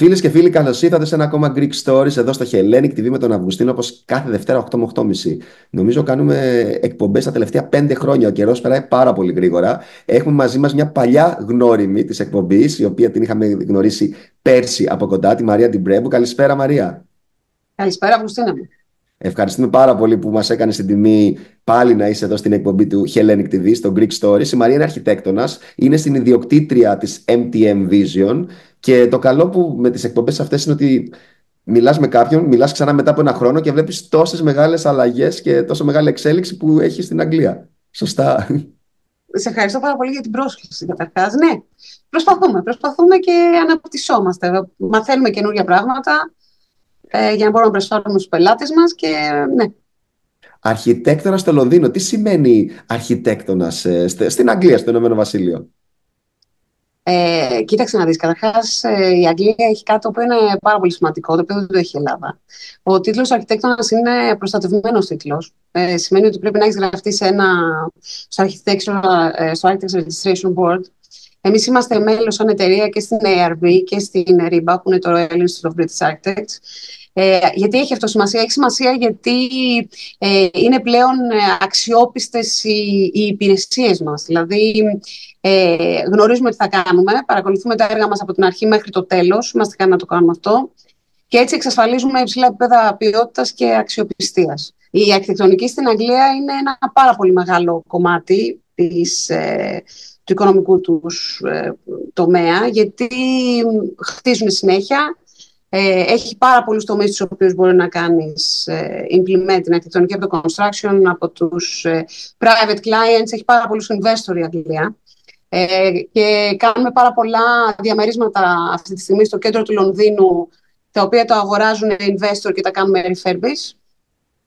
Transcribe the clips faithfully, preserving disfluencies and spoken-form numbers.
Φίλες και φίλοι, καλώς ήρθατε σε ένα ακόμα Greek Stories εδώ στο Hellenic τι βι με τον Αυγουστίνο, όπως κάθε Δευτέρα οκτώ με οκτώ και μισή. Νομίζω κάνουμε εκπομπές τα τελευταία πέντε χρόνια. Ο καιρός περνάει πάρα πολύ γρήγορα. Έχουμε μαζί μας μια παλιά γνώριμη της εκπομπής, η οποία την είχαμε γνωρίσει πέρσι από κοντά, τη Μαρία την Μπρέμπου. Καλησπέρα, Μαρία. Καλησπέρα, Αυγουστίνο. Ευχαριστούμε πάρα πολύ που μας έκανες την τιμή πάλι να είσαι εδώ στην εκπομπή του Hellenic τι βι, στο Greek Stories. Η Μαρία είναι αρχιτέκτονας, είναι στην ιδιοκτήτρια της εμ τι εμ Vision. Και το καλό που με τις εκπομπές αυτές είναι ότι μιλάς με κάποιον, μιλάς ξανά μετά από ένα χρόνο και βλέπεις τόσες μεγάλες αλλαγές και τόσο μεγάλη εξέλιξη που έχει στην Αγγλία. Σωστά. Σε ευχαριστώ πάρα πολύ για την πρόσκληση, καταρχάς. Ναι, προσπαθούμε, προσπαθούμε και αναπτυσσόμαστε. Μαθαίνουμε καινούργια πράγματα ε, για να μπορούμε να προσφέρουμε στους πελάτες μας και ναι. Αρχιτέκτονας στο Λονδίνο. Τι σημαίνει αρχιτέκτονας ε, στην Αγγλία, στο Ηνωμένο Βασίλειο? Ε, κοίταξε να δεις, καταρχάς η Αγγλία έχει κάτι που είναι πάρα πολύ σημαντικό, το οποίο δεν το έχει η Ελλάδα. Ο τίτλος αρχιτέκτονας είναι προστατευμένος τίτλος. Ε, σημαίνει ότι πρέπει να έχεις γραφτεί σε ένα, στο Architectural, στο Architectural Registration Board. Εμείς είμαστε μέλος σαν εταιρεία και στην έι αρ μπι και στην ρίμπα, που είναι το Royal Institute of British Architects. Ε, γιατί έχει αυτό σημασία? Έχει σημασία γιατί ε, είναι πλέον αξιόπιστες οι, οι υπηρεσίες μας. Δηλαδή, ε, γνωρίζουμε τι θα κάνουμε, παρακολουθούμε τα έργα μας από την αρχή μέχρι το τέλος, είμαστε ικανοί να το κάνουμε αυτό και έτσι εξασφαλίζουμε υψηλά επίπεδα ποιότητας και αξιοπιστίας. Η αρχιτεκτονική στην Αγγλία είναι ένα πάρα πολύ μεγάλο κομμάτι της, ε, του οικονομικού τους ε, τομέα, γιατί χτίζουν συνέχεια. Ε, έχει πάρα πολλούς τομείς στους οποίους μπορεί να κάνεις ε, implement την αρχιτεκτονική, από το construction, από τους ε, private clients, έχει πάρα πολλούς investor η Αγγλία ε, και κάνουμε πάρα πολλά διαμερίσματα αυτή τη στιγμή στο κέντρο του Λονδίνου, τα οποία το αγοράζουν investor και τα κάνουμε refurbish.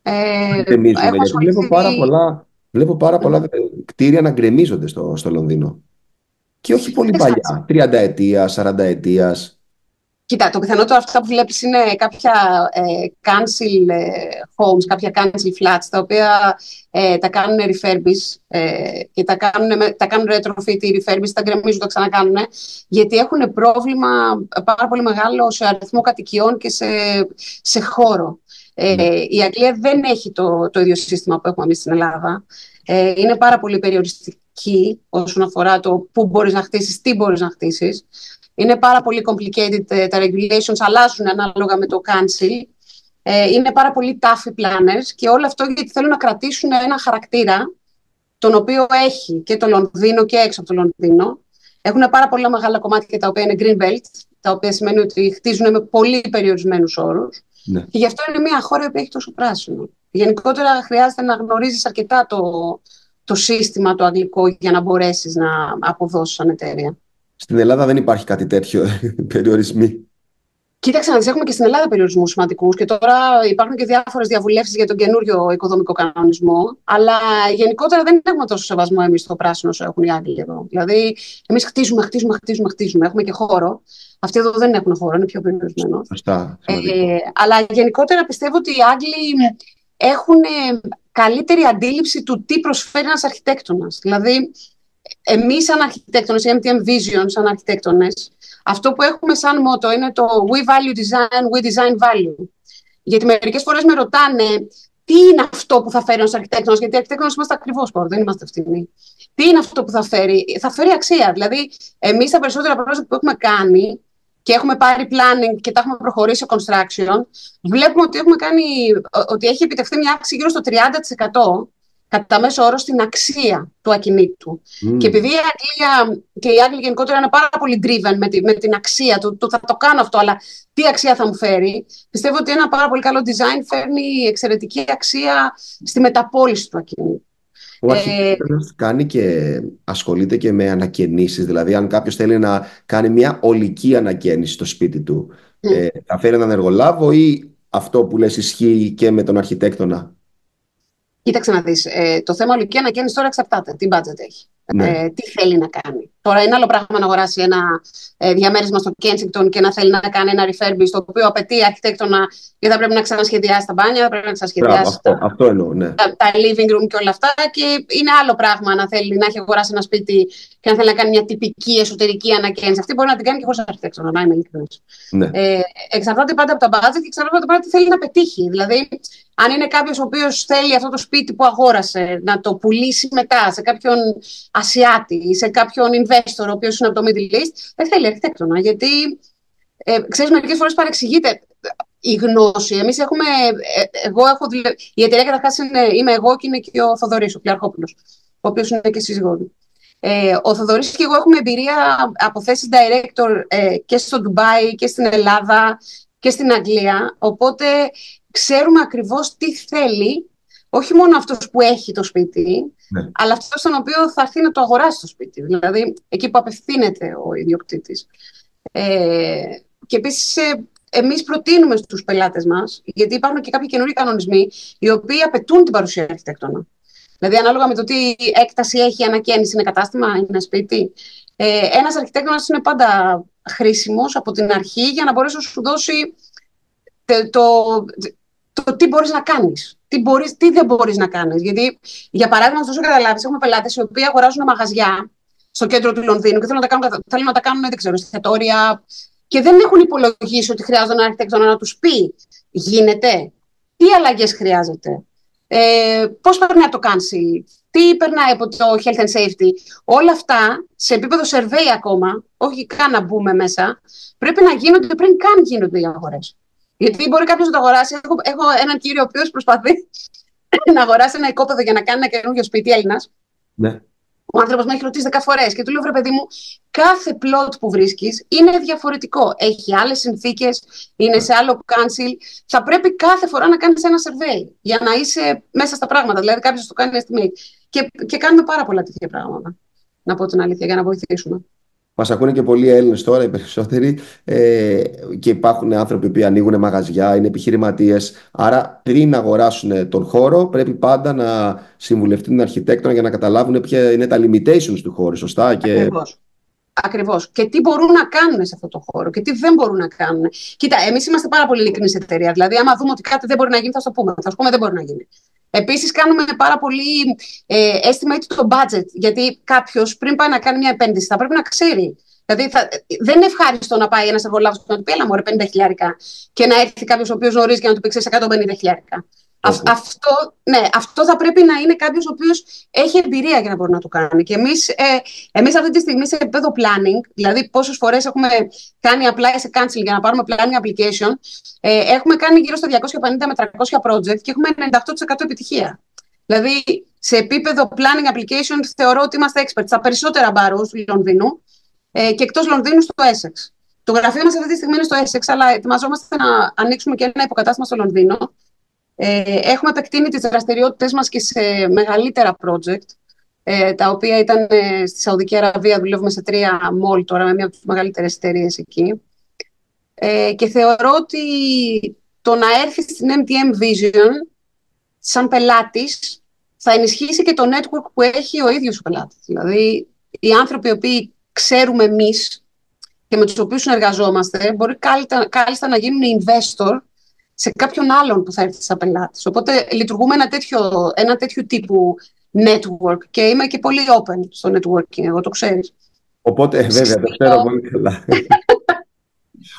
ε, βλέπω, πάρα πολλά, βλέπω πάρα πολλά κτίρια να γκρεμίζονται στο, στο Λονδίνο και όχι πολύ παλιά, τριανταετίας, σαρανταετίας. Κοίτα, το πιθανότερο αυτά που βλέπεις είναι κάποια ε, council ε, homes, κάποια council flats, τα οποία ε, τα κάνουν refurbish ε, και τα κάνουν, τα κάνουν retrofit ή refurbish, τα γκρεμίζουν, τα ξανακάνουν, γιατί έχουν πρόβλημα πάρα πολύ μεγάλο σε αριθμό κατοικιών και σε, σε χώρο. Ε, mm. Η Αγγλία δεν έχει το, το ίδιο σύστημα που έχουμε εμείς στην Ελλάδα. Ε, είναι πάρα πολύ περιοριστική όσον αφορά το πού μπορείς να χτίσεις, τι μπορείς να χτίσεις. Είναι πάρα πολύ complicated, τα regulations αλλάζουν ανάλογα με το council. Είναι πάρα πολύ tough planners και όλο αυτό γιατί θέλουν να κρατήσουν ένα χαρακτήρα τον οποίο έχει και το Λονδίνο και έξω από το Λονδίνο. Έχουν πάρα πολλά μεγάλα κομμάτια τα οποία είναι green belt, τα οποία σημαίνει ότι χτίζουν με πολύ περιορισμένους όρους. Ναι. Και γι' αυτό είναι μια χώρα που έχει τόσο πράσινο. Γενικότερα χρειάζεται να γνωρίζεις αρκετά το, το σύστημα το αγγλικό για να μπορέσεις να αποδώσεις σαν εταιρεία. Στην Ελλάδα δεν υπάρχει κάτι τέτοιο, περιορισμοί. Κοίταξε να δεις, έχουμε και στην Ελλάδα περιορισμούς σημαντικούς και τώρα υπάρχουν και διάφορες διαβουλεύσεις για τον καινούριο οικοδομικό κανονισμό. Αλλά γενικότερα δεν έχουμε τόσο σεβασμό εμείς στο πράσινο όσο έχουν οι Άγγλοι εδώ. Δηλαδή, εμείς χτίζουμε, χτίζουμε, χτίζουμε, χτίζουμε. Έχουμε και χώρο. Αυτοί εδώ δεν έχουν χώρο, είναι πιο περιορισμένος. Σωστά. Ε, αλλά γενικότερα πιστεύω ότι οι Άγγλοι έχουν καλύτερη αντίληψη του τι προσφέρει ένας αρχιτέκτονας. Δηλαδή, εμείς σαν αρχιτέκτονες, η εμ τι εμ Vision σαν αρχιτέκτονες, αυτό που έχουμε σαν μότο είναι το We value design, we design value. Γιατί μερικές φορές με ρωτάνε τι είναι αυτό που θα φέρει ένας αρχιτέκτονας, γιατί οι αρχιτέκτονες είμαστε ακριβώς πόρτο, δεν είμαστε φτηνοί. Τι είναι αυτό που θα φέρει? Θα φέρει αξία. Δηλαδή, εμείς τα περισσότερα πράγματα που έχουμε κάνει και έχουμε πάρει planning και τα έχουμε προχωρήσει construction, βλέπουμε ότι, έχουμε κάνει, ότι έχει επιτευχθεί μια αύξηση γύρω στο τριάντα τοις εκατό. Κατά μέσο όρο στην αξία του ακινήτου. Mm. Και επειδή η Αγγλία και οι Άγγλοι γενικότερα είναι πάρα πολύ driven με, τη, με την αξία του, το, θα το κάνω αυτό, αλλά τι αξία θα μου φέρει, πιστεύω ότι ένα πάρα πολύ καλό design φέρνει εξαιρετική αξία στη μεταπώληση του ακινήτου. Ο αρχιτέκτονας κάνει και ασχολείται και με ανακαινήσεις. Δηλαδή, αν κάποιος θέλει να κάνει μια ολική ανακαίνιση στο σπίτι του, mm. ε, θα φέρει έναν εργολάβο ή αυτό που λες ισχύει και με τον αρχιτέκτονα? Κοίταξε να δεις, ε, το θέμα ολική ανακαίνιση τώρα εξαρτάται. Τι budget έχει, ναι. ε, τι θέλει να κάνει. Τώρα είναι άλλο πράγμα να αγοράσει ένα ε, διαμέρισμα στο Kensington και να θέλει να κάνει ένα refurbish, το οποίο απαιτεί αρχιτέκτονα, γιατί θα πρέπει να ξανασχεδιάσει τα μπάνια, θα πρέπει να ξανασχεδιάσει τα, αυτό εννοώ, ναι. τα, τα living room και όλα αυτά. Και είναι άλλο πράγμα να θέλει να έχει αγοράσει ένα σπίτι και να θέλει να κάνει μια τυπική εσωτερική ανακαίνιση. Αυτή μπορεί να την κάνει και χωρίς αρχιτέκτονα, να είμαι ειλικρινής. Ναι. Ε, εξαρτάται πάντα από τα budget και εξαρτάται πάντα τι θέλει να πετύχει. Δηλαδή, αν είναι κάποιος ο οποίος θέλει αυτό το σπίτι που αγόρασε να το πουλήσει μετά σε κάποιον Ασιάτη ή σε κάποιον investor ο οποίος είναι από το Middle East, δεν θέλει αρχιτέκτονα. Γιατί ε, ξέρεις, μερικές φορές παρεξηγείται η γνώση. Εμείς έχουμε. Ε, εγώ έχω δουλε... Η εταιρεία καταρχάς είμαι εγώ και είναι και ο Θοδωρής, ο Πλοιαρχόπουλος, ο οποίος είναι και σύζυγός μου. Ε, ο Θοδωρής και εγώ έχουμε εμπειρία από θέσεις director ε, και στο Ντουμπάι και στην Ελλάδα και στην Αγγλία. Οπότε ξέρουμε ακριβώς τι θέλει, όχι μόνο αυτός που έχει το σπίτι, ναι. αλλά αυτός τον οποίο θα έρθει να το αγοράσει το σπίτι. Δηλαδή, εκεί που απευθύνεται ο ιδιοκτήτης. Ε, και επίσης, ε, εμείς προτείνουμε στους πελάτες μας, γιατί υπάρχουν και κάποιοι καινούριοι κανονισμοί, οι οποίοι απαιτούν την παρουσία αρχιτέκτονα. Δηλαδή, ανάλογα με το τι έκταση έχει η ανακαίνιση, είναι κατάστημα, είναι ένα σπίτι. Ε, ένας αρχιτέκτονας είναι πάντα χρήσιμος από την αρχή για να μπορέσει να σου δώσει το, το, το τι μπορείς να κάνεις, τι, μπορείς, τι δεν μπορείς να κάνεις. Γιατί, για παράδειγμα, να σου δώσω καταλάβεις, έχουμε πελάτες οι οποίοι αγοράζουν μαγαζιά στο κέντρο του Λονδίνου και θέλουν να τα κάνουν, θέλουν να τα κάνουν δεν ξέρω, εστιατόρια και δεν έχουν υπολογίσει ότι χρειάζονται ένα αρχιτέκτονα να τους πει γίνεται, τι αλλαγές χρειάζεται, ε, πώς περνάει από το Council, τι περνάει από το Health and Safety. Όλα αυτά, σε επίπεδο survey ακόμα, όχι καν να μπούμε μέσα, πρέπει να γίνονται πριν καν γίνονται οι αγορές. Γιατί μπορεί κάποιος να το αγοράσει. Έχω, έχω έναν κύριο ο οποίος προσπαθεί να αγοράσει ένα οικόπεδο για να κάνει ένα καινούργιο σπίτι, Έλληνας. Ναι. Ο άνθρωπος με έχει ρωτήσει δέκα φορές και του λέω: βρε παιδί μου, κάθε πλότ που βρίσκεις είναι διαφορετικό. Έχει άλλες συνθήκες, είναι σε άλλο council. Θα πρέπει κάθε φορά να κάνεις ένα survey για να είσαι μέσα στα πράγματα. Δηλαδή, κάποιος το κάνει estimate. Και, και κάνουμε πάρα πολλά τέτοια πράγματα. Να πω την αλήθεια, για να βοηθήσουμε. Μας ακούνε και πολλοί Έλληνες τώρα, οι περισσότεροι, ε, και υπάρχουν άνθρωποι που ανοίγουν μαγαζιά, είναι επιχειρηματίες. Άρα, πριν αγοράσουν τον χώρο, πρέπει πάντα να συμβουλευτούν τον αρχιτέκτονα για να καταλάβουν ποια είναι τα limitations του χώρου, σωστά. Και... Ακριβώς. Ακριβώς. Και τι μπορούν να κάνουν σε αυτό το χώρο και τι δεν μπορούν να κάνουν. Κοίτα, εμείς είμαστε πάρα πολύ ειλικρινής εταιρεία. Δηλαδή, άμα δούμε ότι κάτι δεν μπορεί να γίνει, θα σου το πούμε. Θα σου πούμε δεν μπορεί να γίνει. Επίσης, κάνουμε πάρα πολύ ε, estimate το budget. Γιατί κάποιος πριν πάει να κάνει μια επένδυση θα πρέπει να ξέρει. Δηλαδή, θα, δεν είναι ευχάριστο να πάει ένας εργολάβος και να του πει: έλα μωρέ, πενήντα χιλιάρικα, και να έρθει κάποιος ο οποίος γνωρίζει και να του πει: ξέρεις, εκατόν πενήντα χιλιάρικα. Αυτό, ναι, αυτό θα πρέπει να είναι κάποιος ο οποίος έχει εμπειρία για να μπορεί να το κάνει. Και εμείς, ε, εμείς αυτή τη στιγμή σε επίπεδο planning, δηλαδή πόσες φορές έχουμε κάνει apply σε council για να πάρουμε planning application, ε, έχουμε κάνει γύρω στα διακόσια πενήντα με τριακόσια project και έχουμε ενενήντα οκτώ τοις εκατό επιτυχία. Δηλαδή σε επίπεδο planning application θεωρώ ότι είμαστε experts στα περισσότερα μπαρούς του Λονδίνου ε, και εκτός Λονδίνου στο Essex. Το γραφείο μας αυτή τη στιγμή είναι στο Essex, αλλά ετοιμαζόμαστε να ανοίξουμε και ένα υποκατάστημα στο Λονδίνο. Ε, έχουμε επεκτείνει τις δραστηριότητες μας και σε μεγαλύτερα project, ε, τα οποία ήταν ε, στη Σαουδική Αραβία, δουλεύουμε σε τρία mall τώρα, με μια από τις μεγαλύτερες εταιρείες εκεί. Ε, και θεωρώ ότι το να έρθει στην εμ τι εμ Vision, σαν πελάτης, θα ενισχύσει και το network που έχει ο ίδιος ο πελάτης. Δηλαδή, οι άνθρωποι οι οποίοι ξέρουμε εμείς και με τους οποίους συνεργαζόμαστε, μπορεί κάλλιστα, κάλλιστα να γίνουν investor σε κάποιον άλλον που θα έρθει σαν πελάτης. Οπότε λειτουργούμε ένα τέτοιο, ένα τέτοιο τύπου network και είμαι και πολύ open στο networking, εγώ το ξέρεις. Οπότε, ε, βέβαια, το ξέρω πολύ καλά.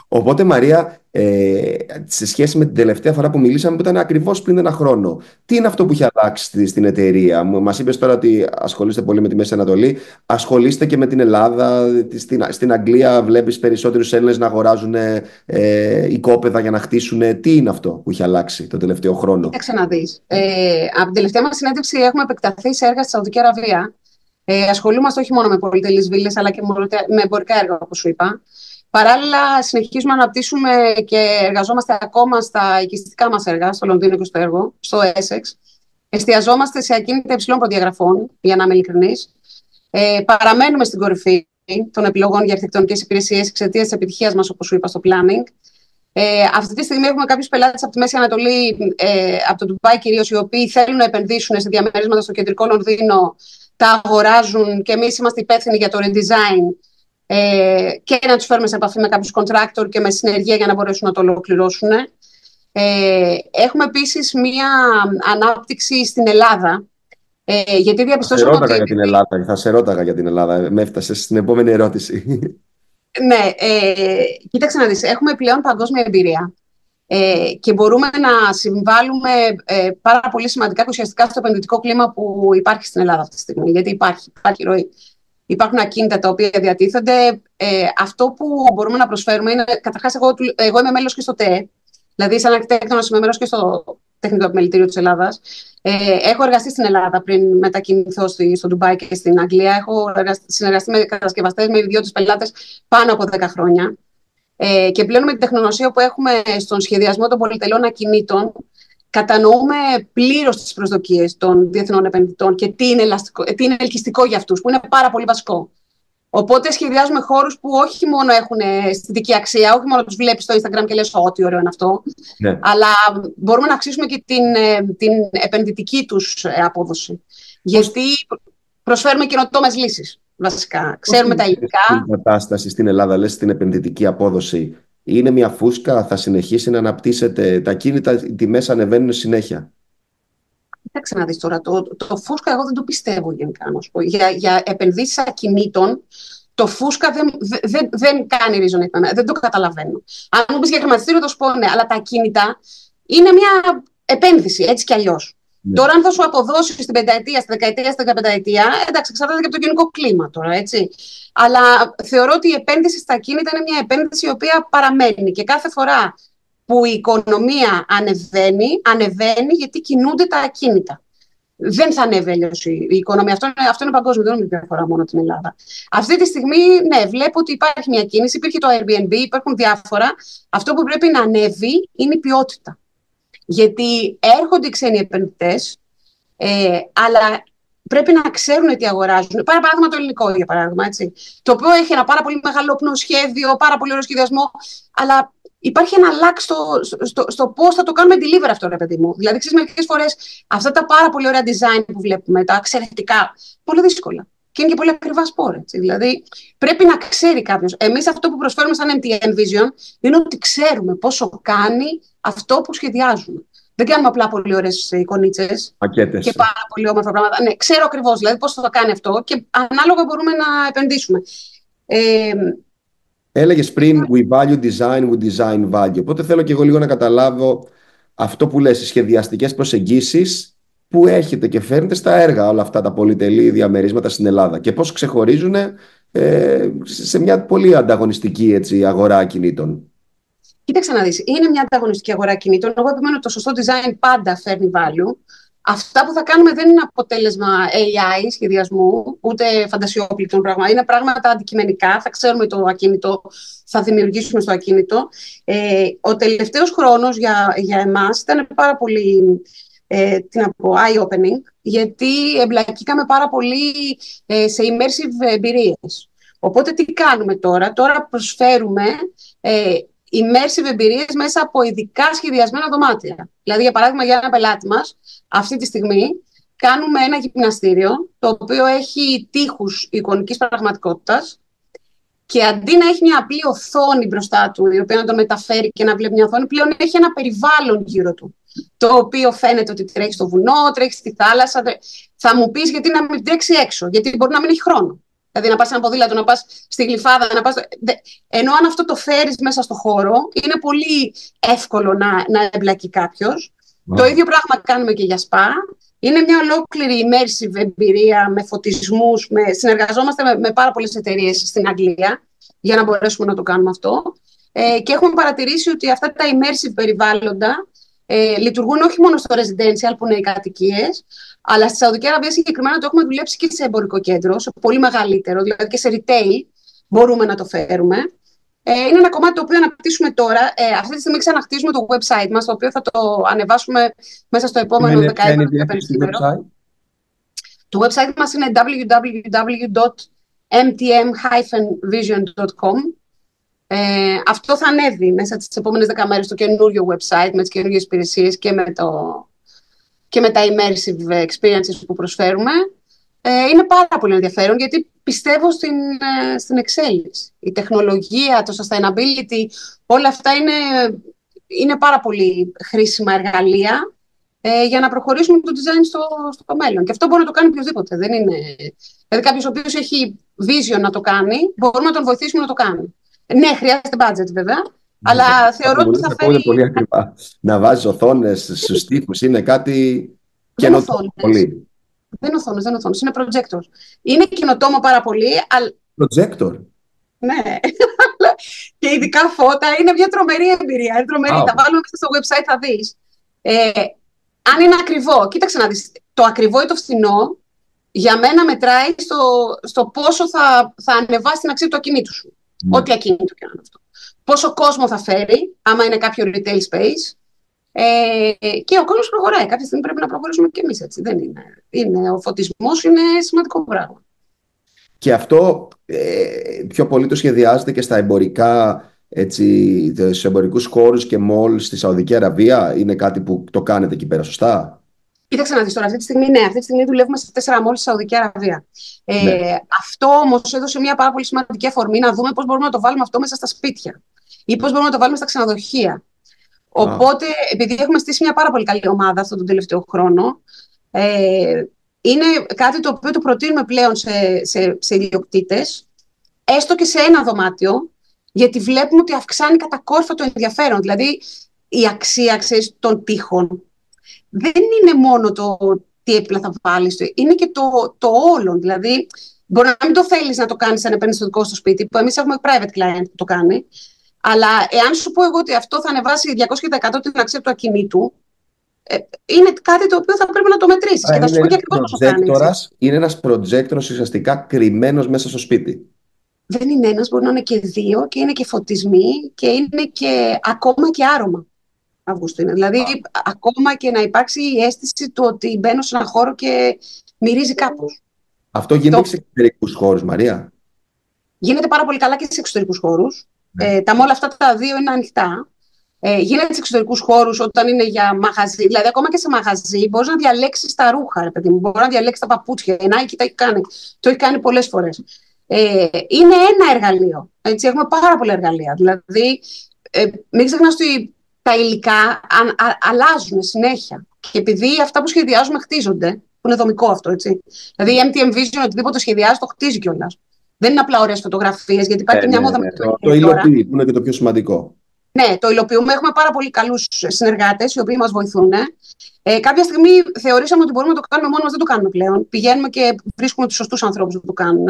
Οπότε, Μαρία, ε, σε σχέση με την τελευταία φορά που μιλήσαμε, που ήταν ακριβώς πριν ένα χρόνο, τι είναι αυτό που έχει αλλάξει στην εταιρεία? Μας είπες τώρα ότι ασχολείστε πολύ με τη Μέση Ανατολή, ασχολείστε και με την Ελλάδα. Στην, στην Αγγλία βλέπεις περισσότερους Έλληνες να αγοράζουν ε, οικόπεδα για να χτίσουν. Τι είναι αυτό που έχει αλλάξει τον τελευταίο χρόνο? Κοίταξε να δεις. Ε, από την τελευταία μας συνέντευξη έχουμε επεκταθεί σε έργα στη Σαουδική Αραβία. Ε, ασχολούμαστε όχι μόνο με πολυτελείς βίλες, αλλά και με εμπορικά έργα, όπως σου είπα. Παράλληλα, συνεχίζουμε να αναπτύσσουμε και εργαζόμαστε ακόμα στα οικιστικά μας έργα, στο Λονδίνο και στο έργο, στο Essex. Εστιαζόμαστε σε ακίνητα υψηλών προδιαγραφών, για να είμαι ειλικρινής. Ε, παραμένουμε στην κορυφή των επιλογών για αρχιτεκτονικές υπηρεσίες εξαιτίας της επιτυχίας μας, όπως σου είπα, στο planning. Ε, αυτή τη στιγμή έχουμε κάποιους πελάτες από τη Μέση Ανατολή, ε, από το Ντουμπάι κυρίως, οι οποίοι θέλουν να επενδύσουν σε διαμερίσματα στο κεντρικό Λονδίνο, τα αγοράζουν και εμείς είμαστε υπεύθυνοι για το redesign ε, και να τους φέρουμε σε επαφή με κάποιους contractor και με συνεργεία για να μπορέσουν να το ολοκληρώσουν. Ε, έχουμε επίσης μία ανάπτυξη στην Ελλάδα. Ε, γιατί διαπιστώσαμε ότι... Θα σε ρώταγα για την Ελλάδα, θα σε ρώταγα για την Ελλάδα. Με έφτασε στην επόμενη ερώτηση. Ναι, ε, κοίταξε να δεις, έχουμε πλέον παγκόσμια εμπειρία ε, και μπορούμε να συμβάλλουμε ε, πάρα πολύ σημαντικά και ουσιαστικά στο επενδυτικό κλίμα που υπάρχει στην Ελλάδα αυτή τη στιγμή. Γιατί υπάρχει, υπάρχει ροή. Υπάρχουν ακίνητα τα οποία διατίθενται. Ε, αυτό που μπορούμε να προσφέρουμε είναι, καταρχάς, εγώ, εγώ είμαι μέλος και στο ΤΕΕ. Δηλαδή, σαν αρχιτέκτονας είμαι μέλος και στο Τεχνικό Επιμελητήριο της Ελλάδας. Ε, έχω εργαστεί στην Ελλάδα πριν μετακινηθώ στη, στο Ντουμπάι και στην Αγγλία. Έχω εργαστεί, συνεργαστεί με κατασκευαστές, με ιδιώτες πελάτες πάνω από δέκα χρόνια. Ε, και πλέον με την τεχνογνωσία που έχουμε στον σχεδιασμό των πολυτελών ακινήτων, κατανοούμε πλήρως τις προσδοκίες των διεθνών επενδυτών και τι είναι, ελαστικό, τι είναι ελκυστικό για αυτούς, που είναι πάρα πολύ βασικό. Οπότε σχεδιάζουμε χώρους που όχι μόνο έχουν αισθητική αξία, όχι μόνο τους βλέπεις στο Instagram και λες ό,τι ωραίο είναι αυτό, ναι, αλλά μπορούμε να αυξήσουμε και την, την επενδυτική τους απόδοση. Γιατί προσφέρουμε καινοτόμες λύσεις, βασικά. Ξέρουμε τα υλικά. Στην κατάσταση στην Ελλάδα, λες, την επενδυτική απόδοση, είναι μια φούσκα, θα συνεχίσει να αναπτύσσεται, τα κίνητα, οι τιμές ανεβαίνουν συνέχεια. Κοιτάξτε να δεις τώρα, το, το φούσκα εγώ δεν το πιστεύω γενικά, να σου πω. Για, για επενδύσεις ακινήτων, το φούσκα δεν, δεν, δεν κάνει reason economics, δεν το καταλαβαίνω. Αν μου πεις για χρηματιστήριο, το σου πω ναι, αλλά τα ακίνητα είναι μια επένδυση, έτσι κι αλλιώς. Ναι. Τώρα, αν θα σου αποδώσει στην πενταετία, στη δεκαετία, στη δεκαπενταετία, εντάξει, εξαρτάται και από το κοινωνικό κλίμα τώρα, έτσι. Αλλά θεωρώ ότι η επένδυση στα ακίνητα είναι μια επένδυση η οποία παραμένει και κάθε φορά που η οικονομία ανεβαίνει, ανεβαίνει γιατί κινούνται τα ακίνητα. Δεν θα ανέβει αλλιώς η οικονομία. Αυτό είναι, αυτό είναι παγκόσμιο, δεν είναι αφορά μόνο την Ελλάδα. Αυτή τη στιγμή, ναι, βλέπω ότι υπάρχει μια κίνηση, υπήρχε το Airbnb, υπάρχουν διάφορα. Αυτό που πρέπει να ανέβει είναι η ποιότητα. Γιατί έρχονται οι ξένοι επενδυτές, ε, αλλά πρέπει να ξέρουν τι αγοράζουν. Πάρα παράδειγμα το ελληνικό, για παράδειγμα, έτσι, το οποίο έχει ένα πάρα πολύ μεγαλόπνοο σχέδιο, πάρα πολύ ωραίο σχεδιασμό, αλλά υπάρχει ένα lag στο, στο, στο πώς θα το κάνουμε deliver αυτό, ρε παιδί μου. Δηλαδή, ξέρεις, μερικές φορές αυτά τα πάρα πολύ ωραία design που βλέπουμε, τα εξαιρετικά, πολύ δύσκολα. Και είναι και πολύ ακριβά σπορ, έτσι. Δηλαδή, πρέπει να ξέρει κάποιος. Εμείς αυτό που προσφέρουμε σαν εμ τι εμ Vision είναι ότι ξέρουμε πόσο κάνει αυτό που σχεδιάζουμε. Δεν κάνουμε απλά πολύ ωραίες εικονίτσες και πάρα πολύ όμορφα πράγματα. Ναι, ξέρω ακριβώς δηλαδή πώς θα το κάνει αυτό και ανάλογα μπορούμε να επενδύσουμε. Ε, Έλεγες πριν, we value design, we design value. Οπότε θέλω και εγώ λίγο να καταλάβω αυτό που λες, οι σχεδιαστικές προσεγγίσεις που έχετε και φέρνετε στα έργα, όλα αυτά τα πολυτελή διαμερίσματα στην Ελλάδα και πώς ξεχωρίζουν ε, σε μια πολύ ανταγωνιστική, έτσι, αγορά ακινήτων. Κοίταξε να δεις, είναι μια ανταγωνιστική αγορά ακινήτων. Εγώ επιμένω ότι το σωστό design πάντα φέρνει value. Αυτά που θα κάνουμε δεν είναι αποτέλεσμα έι άι σχεδιασμού, ούτε φαντασιόπληκτων πράγμα. Είναι πράγματα αντικειμενικά, θα ξέρουμε το ακίνητο, θα δημιουργήσουμε στο ακίνητο. Ε, ο τελευταίος χρόνος για, για εμάς ήταν πάρα πολύ ε, τι να πω, eye-opening, γιατί εμπλακήκαμε πάρα πολύ ε, σε immersive εμπειρίες. Οπότε τι κάνουμε τώρα, τώρα προσφέρουμε... Ε, immersive εμπειρίες μέσα από ειδικά σχεδιασμένα δωμάτια. Δηλαδή, για παράδειγμα, για ένα πελάτη μας, αυτή τη στιγμή, κάνουμε ένα γυμναστήριο, το οποίο έχει τοίχους εικονικής πραγματικότητας και αντί να έχει μια απλή οθόνη μπροστά του, η οποία να τον μεταφέρει και να βλέπει μια οθόνη, πλέον έχει ένα περιβάλλον γύρω του, το οποίο φαίνεται ότι τρέχει στο βουνό, τρέχει στη θάλασσα. Τρέ... Θα μου πεις γιατί να μην τρέξει έξω, γιατί μπορεί να μην έχει χρόνο. Δηλαδή να πας σε ένα ποδήλατο, να πας στη Γλυφάδα, να πας... Ενώ αν αυτό το φέρεις μέσα στο χώρο, είναι πολύ εύκολο να, να εμπλακεί κάποιος. Wow. Το ίδιο πράγμα κάνουμε και για σπα. Είναι μια ολόκληρη immersive εμπειρία με φωτισμούς. Με... Συνεργαζόμαστε με, με πάρα πολλές εταιρείες στην Αγγλία για να μπορέσουμε να το κάνουμε αυτό. Ε, και έχουμε παρατηρήσει ότι αυτά τα immersive περιβάλλοντα ε, λειτουργούν όχι μόνο στο residential που είναι οι κατοικίες, αλλά στη Σαουδική Αραβία συγκεκριμένα το έχουμε δουλέψει και σε εμπορικό κέντρο, σε πολύ μεγαλύτερο, δηλαδή και σε retail μπορούμε να το φέρουμε. Ε, είναι ένα κομμάτι το οποίο αναπτύσσουμε τώρα. Ε, αυτή τη στιγμή ξαναχτίζουμε το website μας, το οποίο θα το ανεβάσουμε μέσα στο επόμενο δεκαήμερο. Το website μας είναι double-u double-u double-u dot m t m vision dot com. Ε, αυτό θα ανέβει μέσα στις επόμενες δέκα μέρες στο καινούριο website, με τις καινούριες υπηρεσίες και με το... και με τα immersive experiences που προσφέρουμε. ε, είναι πάρα πολύ ενδιαφέρον, γιατί πιστεύω στην, ε, στην εξέλιξη. Η τεχνολογία, το sustainability, όλα αυτά είναι, είναι πάρα πολύ χρήσιμα εργαλεία ε, για να προχωρήσουμε το design στο, στο μέλλον. Και αυτό μπορεί να το κάνει οποιοδήποτε. Δεν είναι... Δηλαδή κάποιος ο οποίος έχει vision να το κάνει, μπορούμε να τον βοηθήσουμε να το κάνει. Ναι, χρειάζεται budget βέβαια. Αλλά θα θεωρώ ότι θα φέρει... Πολύ ακριβά. Να βάζεις οθόνες στους τοίχους είναι κάτι καινοτόμο πολύ. Δεν οθόνες, δεν οθόνες. Είναι projector. Είναι καινοτόμο πάρα πολύ, αλλά... Projector. Ναι. Και ειδικά φώτα. Είναι μια τρομερή εμπειρία. Είναι τρομερή. Oh. Τα βάλουμε μέσα στο website, θα δεις. Ε, αν είναι ακριβό. Κοίταξε να δεις. Το ακριβό ή το φθηνό, για μένα μετράει στο, στο πόσο θα, θα ανεβάσει την αξία του ακινήτου σου. Mm. Ό,τι ακινήτου και αν είναι αυτό. Πόσο κόσμο θα φέρει, άμα είναι κάποιο retail space. Ε, και ο κόσμος προχωράει. Κάποια στιγμή πρέπει να προχωρήσουμε και εμείς έτσι. Δεν είναι. Είναι ο φωτισμός είναι σημαντικό πράγμα. Και αυτό ε, πιο πολύ το σχεδιάζεται και στα εμπορικά, έτσι, στους εμπορικούς χώρους και μόλ στη Σαουδική Αραβία. Είναι κάτι που το κάνετε εκεί πέρα, σωστά? Κοίταξε να δεις τώρα, αυτή τη στιγμή, ναι, αυτή τη στιγμή δουλεύουμε σε τέσσερα μόλις στη Σαουδική Αραβία. Ναι. Ε, αυτό όμως έδωσε μια πάρα πολύ σημαντική αφορμή να δούμε πώς μπορούμε να το βάλουμε αυτό μέσα στα σπίτια ή πώς μπορούμε να το βάλουμε στα ξενοδοχεία. Οπότε, wow. επειδή έχουμε στήσει μια πάρα πολύ καλή ομάδα αυτόν τον τελευταίο χρόνο, ε, είναι κάτι το οποίο το προτείνουμε πλέον σε, σε, σε ιδιοκτήτες, έστω και σε ένα δωμάτιο, γιατί βλέπουμε ότι αυξάνει κατακόρφα το ενδιαφέρον. Δηλαδή, η αξία, ξέρεις, των τοίχων δεν είναι μόνο το τι έπιπλα θα βάλεις, είναι και το, το όλον. Δηλαδή, μπορεί να μην το θέλεις να το κάνεις σαν επένδυση στο δικό σου σπίτι, που εμείς έχουμε private client που το κάνει. Αλλά εάν σου πω εγώ ότι αυτό θα ανεβάσει διακόσια τοις εκατό την αξία του ακινήτου, ε, είναι κάτι το οποίο θα πρέπει να το μετρήσεις. Και θα σου πω και ακριβώς πώς το κάνεις. Είναι ένας προτζέκτορας ουσιαστικά κρυμμένος μέσα στο σπίτι. Δεν είναι ένας, μπορεί να είναι και δύο, και είναι και φωτισμοί και είναι και ακόμα και άρωμα. Αυγουστίνο. Δηλαδή, Α. ακόμα και να υπάρξει η αίσθηση του ότι μπαίνω σε έναν χώρο και μυρίζει κάπως. Αυτό γίνεται το... σε εξωτερικούς χώρους, Μαρία? Γίνεται πάρα πολύ καλά και σε εξωτερικούς χώρους. Ναι. Ε, τα μόλα αυτά τα δύο είναι ανοιχτά. Ε, γίνεται σε εξωτερικούς χώρους όταν είναι για μαγαζί. Δηλαδή, ακόμα και σε μαγαζί μπορείς να διαλέξεις τα ρούχα, ρε παιδί μου. Μπορείς να διαλέξεις τα παπούτσια. Η Nike τα έχει κάνει. Το έχει κάνει πολλές φορές. Ε, είναι ένα εργαλείο. Έτσι, έχουμε πάρα πολλά εργαλεία. Δηλαδή, ε, μην ξεχνάς ότι τα υλικά α, α, αλλάζουν συνέχεια. Και επειδή αυτά που σχεδιάζουμε χτίζονται, που είναι δομικό αυτό, έτσι. Δηλαδή, η εμ τι εμ Vision, οτιδήποτε σχεδιάζει, το χτίζει κιόλας. Δεν είναι απλά ωραίες φωτογραφίες, γιατί υπάρχει ε, μια μόδα. Ναι, ναι, το το υλοποιεί, που είναι και το πιο σημαντικό. Ναι, το υλοποιούμε. Έχουμε πάρα πολύ καλούς συνεργάτες, οι οποίοι μας βοηθούν. Ε, κάποια στιγμή θεωρήσαμε ότι μπορούμε να το κάνουμε μόνοι μας, δεν το κάνουμε πλέον. Πηγαίνουμε και βρίσκουμε τους σωστούς ανθρώπους που το κάνουν.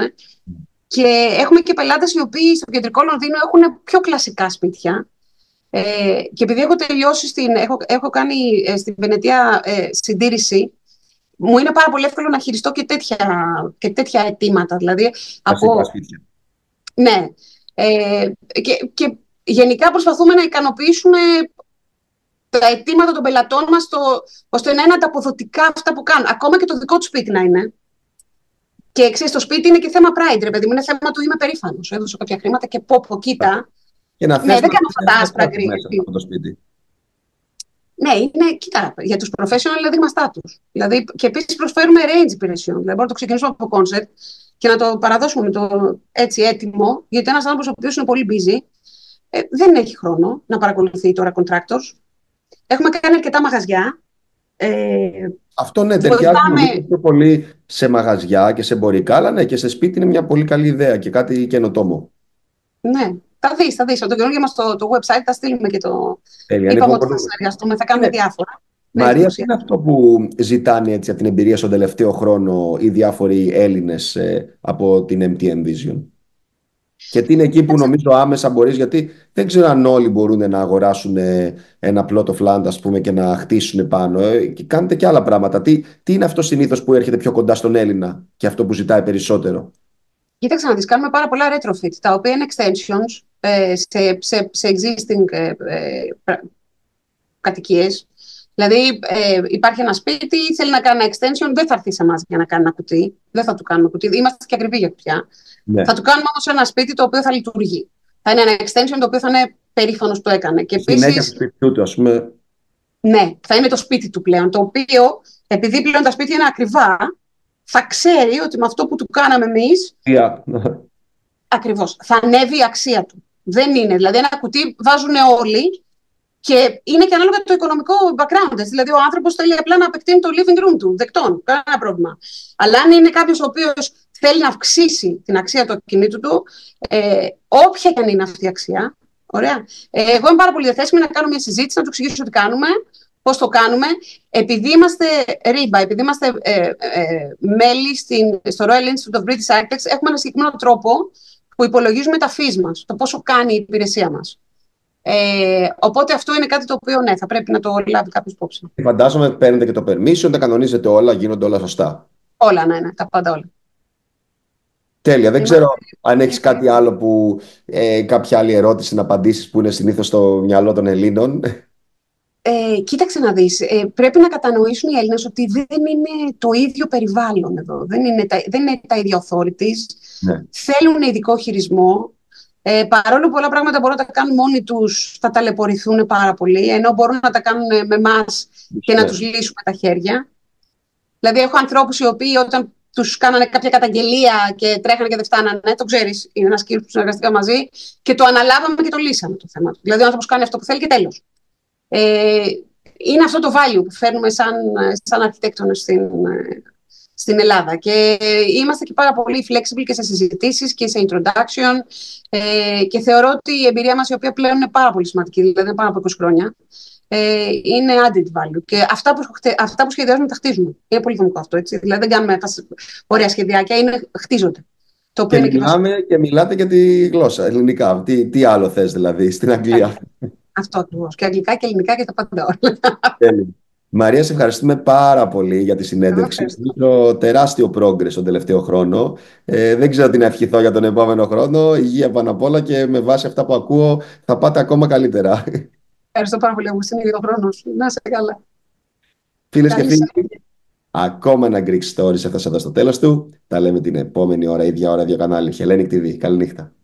Και έχουμε και πελάτες οι οποίοι στο κεντρικό Λονδίνο έχουν πιο κλασικά σπίτια. Ε, και επειδή έχω τελειώσει, στην, έχω, έχω κάνει ε, στην Βενετία ε, συντήρηση, μου είναι πάρα πολύ εύκολο να χειριστώ και τέτοια, και τέτοια αιτήματα. Δηλαδή, από... Ναι. Ε, και, και γενικά προσπαθούμε να ικανοποιήσουμε τα αιτήματα των πελατών μας, το, ώστε να είναι ανταποδοτικά αυτά που κάνουν. Ακόμα και το δικό του σπίτι να είναι. Και ξέρεις, το σπίτι είναι και θέμα pride, ρε παιδί μου. Είναι θέμα του είμαι περήφανος. Έδωσα κάποια χρήματα και πω, πω κοίτα. Ναι, δεν κάνω αυτά τα άσπρα γκρι. Ναι, είναι, κοίτα, για τους professional δηλαδή είμαστε τους. Δηλαδή, και επίσης προσφέρουμε range υπηρεσιών. Δηλαδή, μπορούμε να το ξεκινήσουμε από το concept και να το παραδώσουμε το έτσι έτοιμο, γιατί ένας άνθρωπος ο οποίος είναι πολύ busy, ε, δεν έχει χρόνο να παρακολουθεί τώρα contractors. Έχουμε κάνει αρκετά μαγαζιά. Ε, Αυτό ναι, ταιριάζει πολύ σε μαγαζιά και σε εμπορικά, αλλά ναι, και σε σπίτι είναι μια πολύ καλή ιδέα και κάτι καινοτόμο. Ναι. Θα δεις, θα δεις. Το καινούργιο μας το, το website θα στείλουμε και το... Τέλεια, είπαμε ότι θα συνεργαστούμε, θα κάνουμε διάφορα. Μαρία, τι είναι αυτό που ζητάνε έτσι, από την εμπειρία στον τελευταίο χρόνο οι διάφοροι Έλληνες ε, από την εμ τι εμ Vision? Και τι είναι εκεί που νομίζω άμεσα μπορείς, γιατί δεν ξέρω αν όλοι μπορούν να αγοράσουν ένα plot of land, ας πούμε, και να χτίσουν πάνω. Ε, και κάνετε και άλλα πράγματα. Τι, τι είναι αυτό συνήθως που έρχεται πιο κοντά στον Έλληνα και αυτό που ζητάει περισσότερο? Κοίταξε να δεις, κάνουμε πάρα πολλά retrofit, τα οποία είναι extensions ε, σε, σε, σε existing ε, ε, κατοικίες. Δηλαδή, ε, υπάρχει ένα σπίτι, θέλει να κάνει ένα extension, δεν θα έρθει σε εμάς για να κάνει ένα κουτί. Δεν θα του κάνουμε κουτί, είμαστε και ακριβοί για κουτιά. Ναι. Θα του κάνουμε όμως ένα σπίτι το οποίο θα λειτουργεί. Θα είναι ένα extension το οποίο θα είναι περήφανος που το έκανε. Και επίσης, συνέχεια στο σπίτι του, ας πούμε. Ναι, θα είναι το σπίτι του πλέον. Το οποίο, επειδή πλέον τα σπίτια είναι ακριβά, θα ξέρει ότι με αυτό που του κάναμε εμείς, yeah. ακριβώς, θα ανέβει η αξία του. Δεν είναι. Δηλαδή, ένα κουτί βάζουν όλοι και είναι και ανάλογα το οικονομικό background. Δηλαδή, ο άνθρωπος θέλει απλά να επεκτείνει το living room του. Δεκτών, κανένα πρόβλημα. Αλλά αν είναι κάποιος ο οποίος θέλει να αυξήσει την αξία του ακινήτου του, ε, όποια και αν είναι αυτή η αξία. Ωραία. Ε, εγώ είμαι πάρα πολύ διαθέσιμη να κάνω μια συζήτηση, να του εξηγήσω τι κάνουμε, πώς το κάνουμε. Επειδή είμαστε ρίμπα, επειδή είμαστε ε, ε, μέλη στην, στο Royal Institute of British Architects, έχουμε ένα συγκεκριμένο τρόπο που υπολογίζουμε τα fees μας, το πόσο κάνει η υπηρεσία μας. Ε, οπότε αυτό είναι κάτι το οποίο ναι, θα πρέπει να το λάβει κάποιος υπόψη. Φαντάζομαι παίρνετε και το permission, τα κανονίζετε όλα, γίνονται όλα σωστά. Όλα, ναι, ναι, τα πάντα όλα. Τέλεια. Δεν ξέρω αν έχεις κάτι άλλο που, ε, κάποια άλλη ερώτηση να απαντήσεις που είναι συνήθως στο μυαλό των Ελλήνων. Ε, κοίταξε να δεις. Ε, πρέπει να κατανοήσουν οι Έλληνες ότι δεν είναι το ίδιο περιβάλλον εδώ. Δεν είναι τα, δεν είναι τα ίδια authorities. Ναι. Θέλουν ειδικό χειρισμό. Ε, παρόλο που πολλά πράγματα μπορούν να τα κάνουν μόνοι τους, θα ταλαιπωρηθούν πάρα πολύ. Ενώ μπορούν να τα κάνουν με εμάς και να τους λύσουμε τα χέρια. Δηλαδή, έχω ανθρώπους οι οποίοι όταν τους κάνανε κάποια καταγγελία και τρέχανε και δεν φτάνανε. Ναι, το ξέρεις, είναι ένας κύριος που συνεργαστήκα μαζί και το αναλάβαμε και το λύσαμε το θέμα. Δηλαδή, ο άνθρωπος κάνει αυτό που θέλει και τέλος. Ε, είναι αυτό το value που φέρνουμε σαν, σαν αρχιτέκτονες στην, στην Ελλάδα. Και είμαστε και πάρα πολύ flexible και σε συζητήσεις και σε introduction. Ε, και θεωρώ ότι η εμπειρία μας, η οποία πλέον είναι πάρα πολύ σημαντική, δηλαδή είναι πάνω από είκοσι χρόνια, Ε, είναι added value. Και αυτά που, αυτά που σχεδιάζουμε τα χτίζουμε. Είναι πολύ δυναμικό αυτό, έτσι. Δηλαδή δεν κάνουμε τα ωραία σχεδιάκια, είναι, χτίζονται. Το οποίο και, είναι μιλάμε, και, και μιλάτε για τη γλώσσα ελληνικά. Τι, τι άλλο θες δηλαδή στην Αγγλία. Αυτό ακριβώς. Και αγγλικά και ελληνικά και τα πάντα όλα. Μαρία, σε ευχαριστούμε πάρα πολύ για τη συνέντευξη. Είναι τεράστιο progress τον τελευταίο χρόνο. Ε, δεν ξέρω τι να ευχηθώ για τον επόμενο χρόνο. Υγεία πάνω απ' όλα και με βάση αυτά που ακούω θα πάτε ακόμα καλύτερα. Ευχαριστώ πάρα πολύ, Αυγουστίνη, για τον χρόνο σου. Να είσαι καλά. Φίλες και φίλοι, ακόμα ένα Greek Stories έφτασε εδώ στο τέλος του. Τα λέμε την επόμενη ώρα, ίδια ώρα, ίδιο κανάλι. Hellenic τι βι. Καληνύχτα.